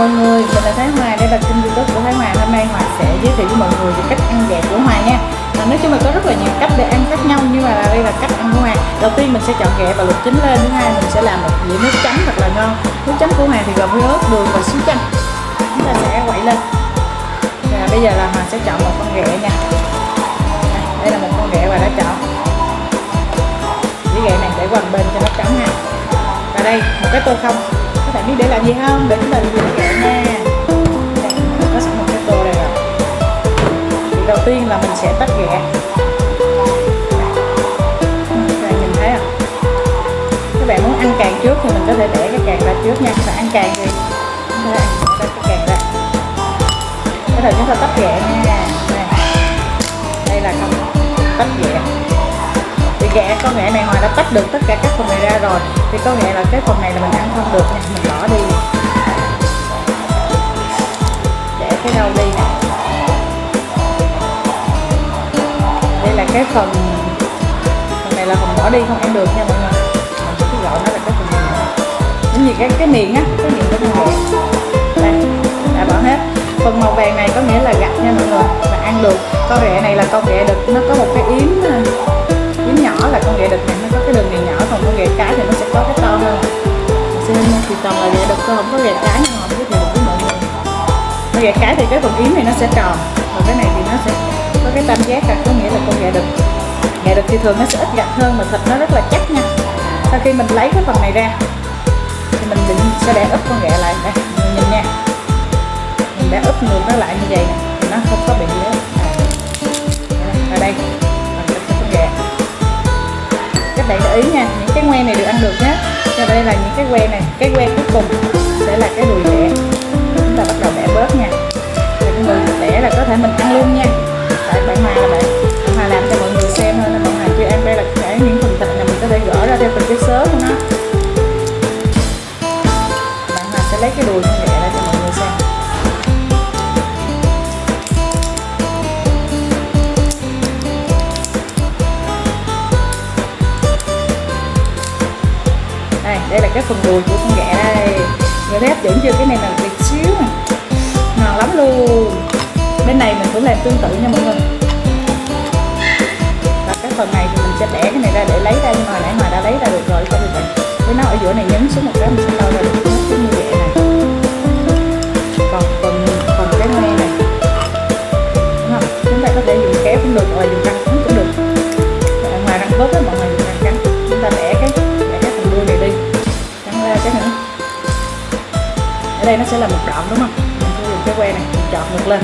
mọi người, mình là Thái Hòa, đây là kênh YouTube của Thái Hòa. Hôm nay Hòa sẽ giới thiệu với mọi người về cách ăn vẹt của Hòa nha. Nói chung là có rất là nhiều cách để ăn khác nhau, nhưng mà đây là cách ăn của Hòa. Đầu tiên mình sẽ chọn ghẹ và luộc chín lên. Thứ hai mình sẽ làm một dĩa nước chấm thật là ngon. Nước chấm của Hòa thì gồm với ớt, đường và xíu chanh. Chúng ta sẽ quậy lên. Và bây giờ là Hòa sẽ chọn một con ghẹ nha. Đây là một con ghẹ Hòa đã chọn. Dĩa ghẹ này để quàng bên cho nó chấm nha. Và đây một cái tô không. Các bạn biết để làm gì không? Để chúng ta rửa kẹo nha. Đây, có sẵn một cái tô đây rồi. Thì đầu tiên là mình sẽ tách ghẹ. Các bạn nhìn thấy không? Các bạn muốn ăn càng trước thì mình có thể để cái càng ra trước nha. Các bạn ăn càng thì chúng ta ăn cái càng ra. Cái đầu chúng ta tách ghẹ nha. Đây là không tách ghẹ. Thì ghẹ, con ghẹ này Hòa đã tách được tất cả các phần này ra rồi. Thì có nghĩa là cái phần này là mình ăn không được nha. Mình bỏ đi. Để cái đầu đi nè. Đây là cái phần này là phần bỏ đi không ăn được nha mọi người. Mình cứ gọi nó là cái phần này. Giống như cái miệng á, cái miệng của con ghẹ. Đây, đã bỏ hết. Phần màu vàng này có nghĩa là gạch nha mọi người, là ăn được. Con ghẹ này là con ghẹ đực, nó có một cái yếm nhỏ, là con ghẹ đực này nó có cái đường này nhỏ, còn con ghẹ cái thì nó sẽ có cái to hơn. Xem thì toàn là ghẹ đực thôi, không có ghẹ cái nhưng mà không biết thì mọi người. Con ghẹ cái thì cái phần yếm này nó sẽ tròn, còn cái này thì nó sẽ có cái tam giác, là có nghĩa là con ghẹ đực. Ghẹ đực thì thường nó sẽ ít gạch hơn mà thịt nó rất là chắc nha. Sau khi mình lấy cái phần này ra thì mình sẽ để úp con ghẹ lại đây, mình nhìn nha. Mình đã úp ngược nó lại như vậy nè, thì nó không có bị nhớ. Ở đây để ý nha, những cái que này được ăn được nhé. Cho đây là những cái que này, cái que cuối cùng sẽ là cái đùi ghẹ. Chúng ta bắt đầu bẻ bớt nha. Mọi người bẻ là có thể mình ăn luôn nha. Tại bạn Hòa là Hòa làm cho mọi người xem thôi, là bạn Hòa chưa ăn. Đây là cái những phần thịt này mình có thể gỡ ra theo từng cái sớ của nó. Bạn Hòa sẽ lấy cái đùi con ghẹ ra cho mọi người xem. Đây là cái phần đùi của con ghẹ đây. Người thấy hấp dẫn chưa? Cái này là tuyệt xíu nè, ngon lắm luôn. Bên này mình cũng làm tương tự nha mọi người. Và cái phần này thì mình sẽ bẻ cái này ra để lấy ra, nhưng mà nãy Hòa đã lấy ra được rồi. Các bạn với nó ở giữa này nhấn xuống một cái mình sẽ lau ra được cái như vậy này. Còn phần cái này này, đúng không? Chúng ta có thể dùng kéo cũng được, hoặc dùng răng cũng được. Hòa răng tốt đó mọi người, dùng răng cắn. Chúng ta bẻ cái phần đuôi này đi. Cái nữa. Ở đây nó sẽ là một đoạn đúng không? Mình sẽ dùng cái que này, mình chọt ngược lên.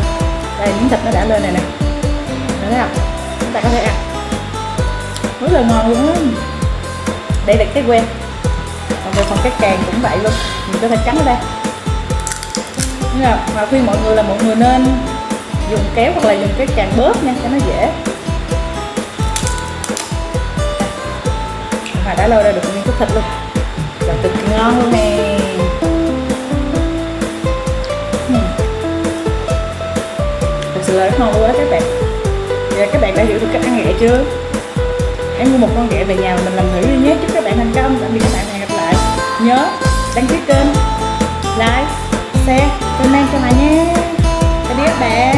Đây miếng thịt nó đã lên này nè. Mình thấy không? Chúng ta có thể ăn. Rất là ngon luôn á. Đây là cái que. Còn về phần cái càng cũng vậy luôn. Mình có thể cắn ở đây. Đúng không? Mà khuyên mọi người là mọi người nên dùng kéo hoặc là dùng cái càng bớt nha, cho nó dễ. Mà đã lôi ra được miếng thịt luôn. Là cực ngon luôn nè. Thật sự là rất ngon quá các bạn. Vậy là các bạn đã hiểu được cách ăn ghẹ chưa? Hãy mua một con ghẹ về nhà mà mình làm thử đi nhé. Chúc các bạn thành công. Tạm biệt các bạn, hẹn gặp lại. Nhớ đăng ký kênh, like, share, comment cho mình nhé. Tạm biệt các bạn.